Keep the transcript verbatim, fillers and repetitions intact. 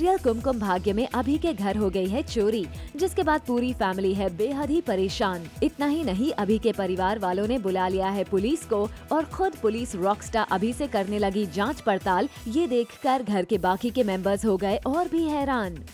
Serial Kumkum Bhagya में अभी के घर हो गई है चोरी, जिसके बाद पूरी फैमिली है बेहद ही परेशान। इतना ही नहीं, अभी के परिवार वालों ने बुला लिया है पुलिस को और खुद पुलिस रॉकस्टार अभी से करने लगी जांच पड़ताल। ये देखकर घर के बाकी के मेंबर्स हो गए और भी हैरान।